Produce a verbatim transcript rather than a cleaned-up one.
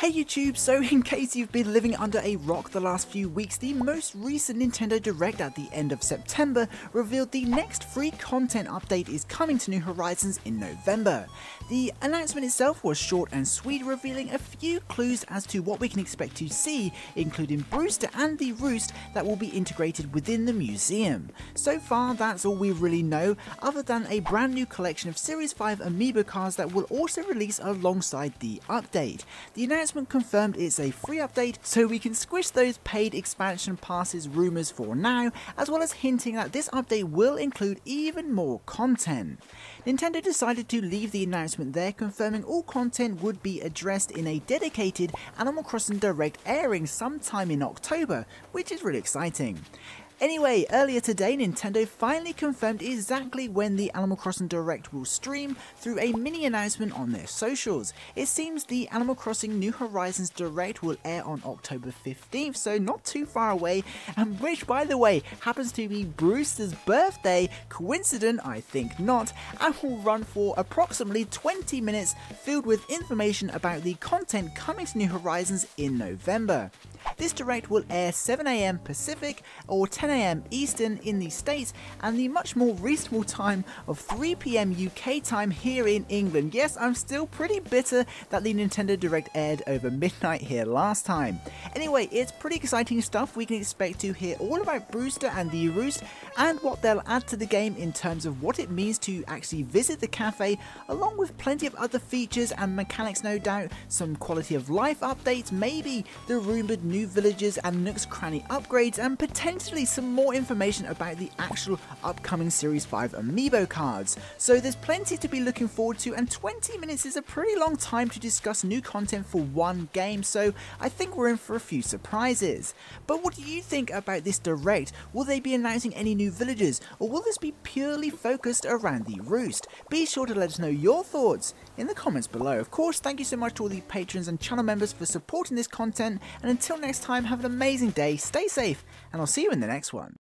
Hey YouTube, so in case you've been living under a rock the last few weeks, the most recent Nintendo Direct at the end of September revealed the next free content update is coming to New Horizons in November. The announcement itself was short and sweet, revealing a few clues as to what we can expect to see, including Brewster and the roost that will be integrated within the museum. So far, that's all we really know, other than a brand new collection of Series five Amiibo cards that will also release alongside the update. The announcement confirmed it's a free update, so we can squish those paid expansion passes rumors for now, as well as hinting that this update will include even more content. Nintendo decided to leave the announcement there, confirming all content would be addressed in a dedicated Animal Crossing Direct airing sometime in October, which is really exciting. Anyway, earlier today, Nintendo finally confirmed exactly when the Animal Crossing Direct will stream through a mini announcement on their socials. It seems the Animal Crossing New Horizons Direct will air on October fifteenth, so not too far away, and which, by the way, happens to be Brewster's birthday. Coincident? I think not, and will run for approximately twenty minutes, filled with information about the content coming to New Horizons in November. This Direct will air seven A M Pacific or ten A M Eastern in the States, and the much more reasonable time of three P M U K time here in England. Yes, I'm still pretty bitter that the Nintendo Direct aired over midnight here last time. Anyway, it's pretty exciting stuff. We can expect to hear all about Brewster and the Roost, and what they'll add to the game in terms of what it means to actually visit the cafe, along with plenty of other features and mechanics no doubt, some quality of life updates, maybe the rumoured new villages and Nook's Cranny upgrades, and potentially some more information about the actual upcoming Series five Amiibo cards. So there's plenty to be looking forward to, and twenty minutes is a pretty long time to discuss new content for one game, so I think we're in for a few surprises. But what do you think about this Direct? Will they be announcing any new villages, or will this be purely focused around the Roost? Be sure to let us know your thoughts in the comments below. Of course, thank you so much to all the patrons and channel members for supporting this content, and until next time, have an amazing day, stay safe, and I'll see you in the next one.